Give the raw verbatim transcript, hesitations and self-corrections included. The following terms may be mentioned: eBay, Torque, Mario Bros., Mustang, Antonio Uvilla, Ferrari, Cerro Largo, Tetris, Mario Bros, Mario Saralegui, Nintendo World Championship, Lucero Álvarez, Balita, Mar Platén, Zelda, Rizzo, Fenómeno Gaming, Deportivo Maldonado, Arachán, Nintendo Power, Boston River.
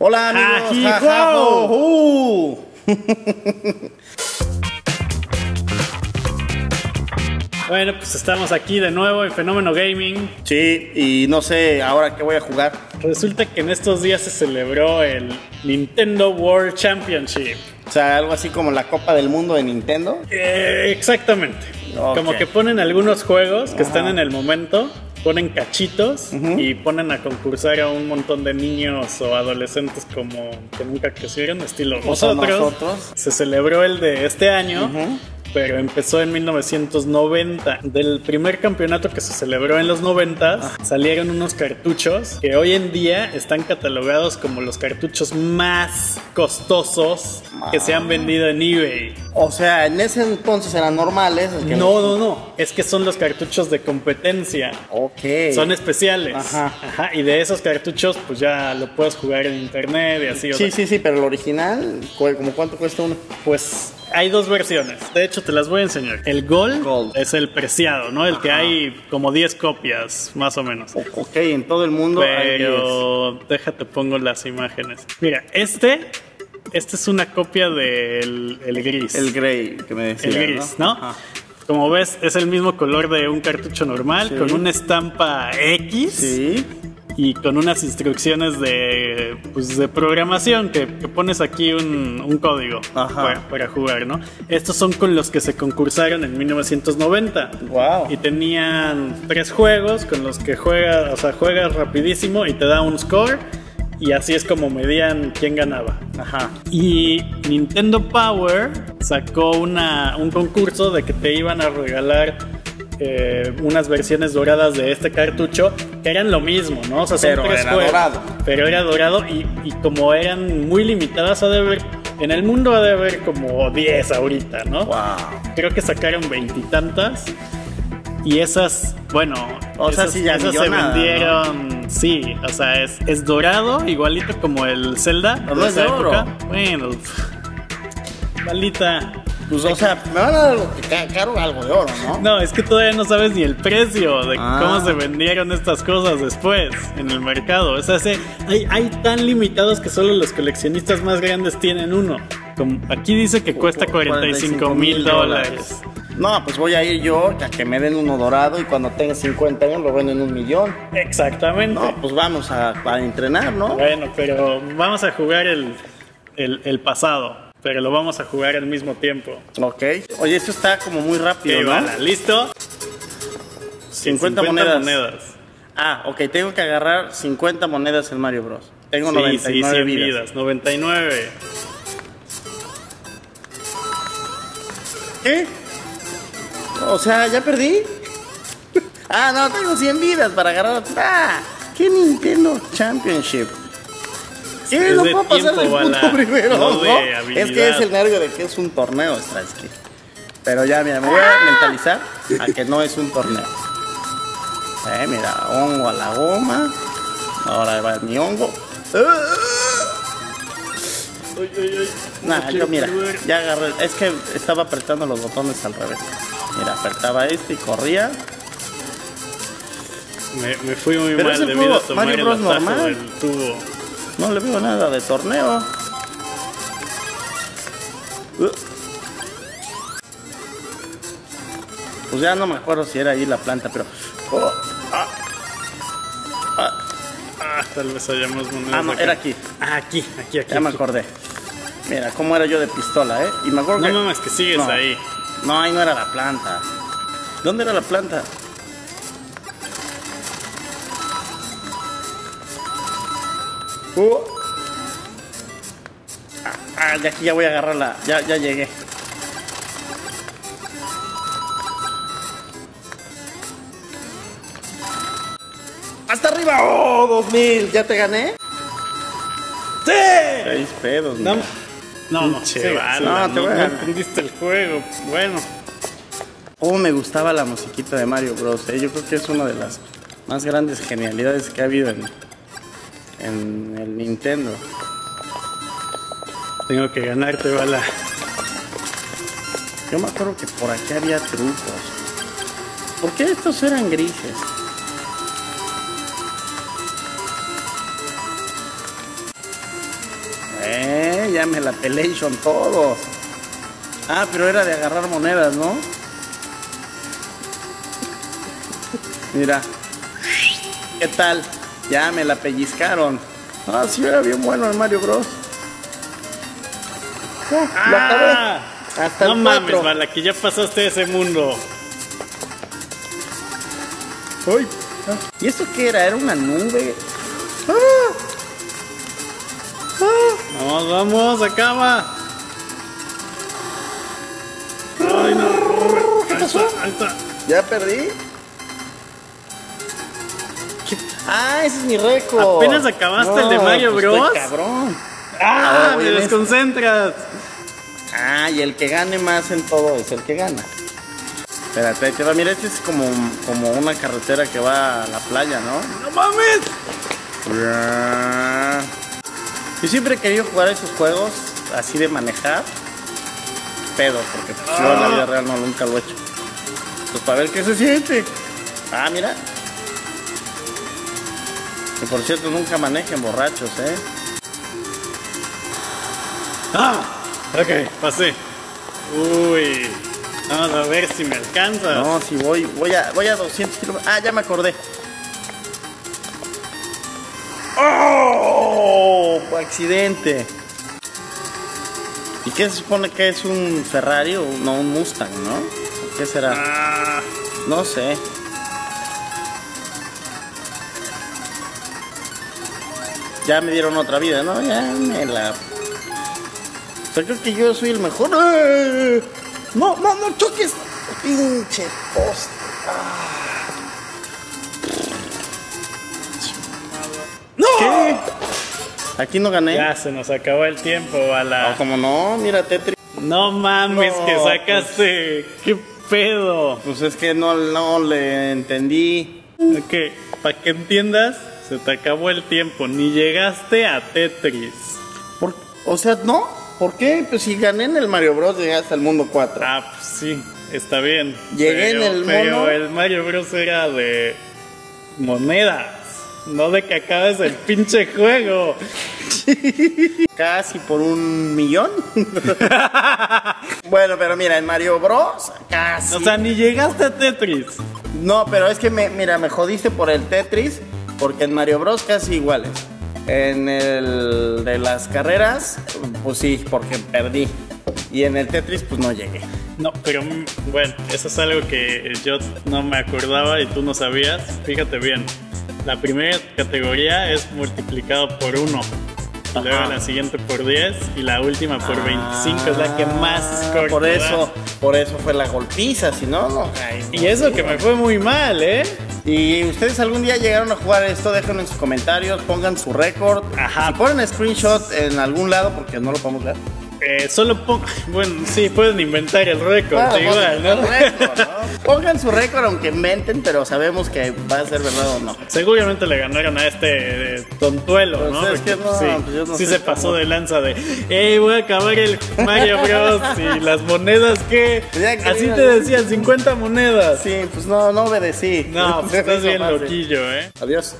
Hola amigos, ja, ja, ho, ho. Bueno, pues estamos aquí de nuevo en Fenómeno Gaming. Sí, y no sé ahora qué voy a jugar. Resulta que en estos días se celebró el Nintendo World Championship. O sea, algo así como la Copa del Mundo de Nintendo. Eh, exactamente. Okay. Como que ponen algunos juegos que Ajá. están en el momento, ponen cachitos uh-huh. y ponen a concursar a un montón de niños o adolescentes como que nunca crecieron, estilo nosotros. nosotros. Se celebró el de este año. Uh-huh. Pero empezó en mil novecientos noventa. Del primer campeonato que se celebró en los noventas, salieron unos cartuchos que hoy en día están catalogados como los cartuchos más costosos que se han vendido en eBay. O sea, en ese entonces eran normales. Es que no, no, no. Es que son los cartuchos de competencia. Ok. Son especiales. Ajá. Ajá. Y de esos cartuchos, pues ya lo puedes jugar en internet y así. Sí, o sea. sí, sí. Pero el original, ¿cómo cuánto cuesta uno? Pues... hay dos versiones, de hecho te las voy a enseñar. El Gold, Gold. es el preciado, ¿no? El Ajá. que hay como diez copias, más o menos. Ok, en todo el mundo Pero hay diez. Déjate, pongo las imágenes. Mira, este... Este es una copia del el gris. El Grey, que me decías, El gris, ¿no? ¿no? Como ves, es el mismo color de un cartucho normal, sí. con una estampa X. Sí. Y con unas instrucciones de, pues, de programación que, que pones aquí un, un código para, para jugar, ¿no? Estos son con los que se concursaron en mil novecientos noventa. Wow. Y tenían tres juegos con los que juegas, o sea, juegas rapidísimo y te da un score. Y así es como medían quién ganaba. Ajá. Y Nintendo Power sacó una, un concurso de que te iban a regalar Eh, unas versiones doradas de este cartucho que eran lo mismo, ¿no? O sea, pero son tres era juegos, dorado. Pero era dorado y, y como eran muy limitadas, ha de haber, en el mundo ha de haber como diez ahorita, ¿no? Wow. Creo que sacaron veintitantas y esas, bueno, o esas, sea, si ya esas se nada, vendieron, ¿no? Sí, o sea, es, es dorado, igualito como el Zelda no de esa época. Bueno, malita. Pues, o sea, me van a dar lo que caro algo de oro, ¿no? No, es que todavía no sabes ni el precio de ah. cómo se vendieron estas cosas después en el mercado. O sea, se, hay, hay tan limitados que solo los coleccionistas más grandes tienen uno. Como aquí dice que cuesta cuarenta y cinco mil dólares. No, pues voy a ir yo a que me den uno dorado y cuando tenga cincuenta años lo venden en un millón. Exactamente. No, pues vamos a, a entrenar, ¿no? Bueno, pero vamos a jugar el, el, el pasado. Pero lo vamos a jugar al mismo tiempo. Ok. Oye, esto está como muy rápido, ¿no? Vale. ¿Listo? cincuenta, cincuenta monedas. monedas. Ah, ok. Tengo que agarrar cincuenta monedas en Mario Bros. Tengo sí, noventa y nueve sí, vidas. vidas. noventa y nueve. ¿Qué? O sea, ¿ya perdí? Ah, no. Tengo cien vidas para agarrar. Ah, ¿qué Nintendo Championship? Sí, es no puedo pasar del punto primero, ¿no? Es que es el nervio de que es un torneo, ¿sabes qué? Pero ya, mira, me voy a mentalizar a que no es un torneo. Eh, mira, hongo a la goma. Ahora va mi hongo. Nah, yo mira, ya agarré. Es que estaba apretando los botones al revés. Mira, apretaba este y corría. Me, me fui muy mal debido a tomar el atajo del tubo. No le veo nada de torneo. Pues ya no me acuerdo si era ahí la planta, pero... Oh, ah, ah, ah, tal vez hayamos monedas. Ah, no, acá. Era aquí. Ah, aquí, aquí, aquí. Ya aquí. Me acordé. Mira, cómo era yo de pistola, ¿eh? Y me acuerdo no, que... No, no, es que sigues no. ahí. No, ahí no era la planta. ¿Dónde era la planta? Uh. Ah, ah, de aquí ya voy a agarrarla. Ya, ya llegué. ¡Hasta arriba! ¡Oh, dos mil! ¿Ya te gané? ¡Sí! Seis pedos, no. Mira. No, no, che, vale, no, no, te voy a... no entendiste el juego. Bueno. Oh, me gustaba la musiquita de Mario Bros. ¿eh? Yo creo que es una de las más grandes genialidades que ha habido en... en el Nintendo. Tengo que ganarte, bala. Yo me acuerdo que por aquí había trucos. ¿Por qué estos eran grises? ya me la pelearon todos. Ah, pero era de agarrar monedas, ¿no? Mira. ¿Qué tal? Ya me la pellizcaron. Ah, sí, era bien bueno el Mario Bros. Ah, ah, la hasta no el mames, Bala, que ya pasaste ese mundo. Uy. Ah. ¿Y esto qué era? ¿Era una nube? Ah. Ah. Vamos, vamos, acaba. Ay, no. ¿Qué pasó? Ahí está, ahí está. ¿Ya perdí? Ah, ese es mi récord. Apenas acabaste no, el de Mario pues Bros. Cabrón. Ah, me desconcentras. Ah, y el que gane más en todo es el que gana. Espérate, ahí te va. Mira, este es como, como una carretera que va a la playa, ¿no? ¡No mames! Yo siempre he querido jugar esos juegos así de manejar. Pedo, porque pues, ah. yo en la vida real no, nunca lo he hecho. Pues para ver qué se siente. Ah, mira. Y por cierto, nunca manejen borrachos, ¿eh? ¡Ah! Ok, pasé. Uy. Vamos a ver si me alcanzas. No, si voy, voy a, voy a doscientos kilómetros. Ah, ya me acordé. ¡Oh! Accidente. ¿Y qué se supone que es un Ferrari o no, un Mustang, no? ¿Qué será? Ah. No sé. Ya me dieron otra vida, ¿no? Ya me la... O sea, creo que yo soy el mejor. ¡Eh! No, no, no choques. Pinche poste. ¡Ah! ¡No! ¿Qué? Aquí no gané. Ya se nos acabó el tiempo, Bala. No, como no, mira Tetris. No mames, no, que sacaste. Pues, ¿qué pedo? Pues es que no, no le entendí. Ok, para que entiendas. Se te acabó el tiempo, ni llegaste a Tetris. ¿Por? O sea, ¿no? ¿Por qué? Pues si gané en el Mario Bros, llegué hasta el mundo cuatro. Ah, pues sí, está bien. Llegué pero, en el pero mono. Pero el Mario Bros era de monedas, no de que acabes el pinche juego. Casi por un millón. Bueno, pero mira, en Mario Bros, casi. O sea, ni llegaste a Tetris. No, pero es que, me, mira, me jodiste por el Tetris. Porque en Mario Bros casi iguales. En el de las carreras, pues sí, porque perdí. Y en el Tetris, pues no llegué. No, pero bueno, eso es algo que yo no me acordaba y tú no sabías. Fíjate bien, la primera categoría es multiplicado por uno. Ajá. Luego la siguiente por diez y la última por ah, veinticinco, es la que más corta. Por eso, por eso fue la golpiza, si no, no. Ay, y eso que me fue muy mal, ¿eh? Y ustedes algún día llegaron a jugar esto, déjenlo en sus comentarios, pongan su récord. Ajá. Si ponen screenshot en algún lado, porque no lo podemos ver. Eh, solo pongan, bueno, sí, pueden inventar el récord, bueno, igual, ¿no? Record, ¿no? Pongan su récord aunque inventen, pero sabemos que va a ser verdad o no. Seguramente le ganaron a este tontuelo, pues ¿no? Es porque, que no, sí, pues yo no sí sé se cómo. Pasó de lanza de, hey, voy a acabar el Mario Bros. Y las monedas, ¿qué? Que así te decían, cincuenta monedas. Sí, pues no, no obedecí. No, pues estás bien loquillo, ¿eh? Adiós.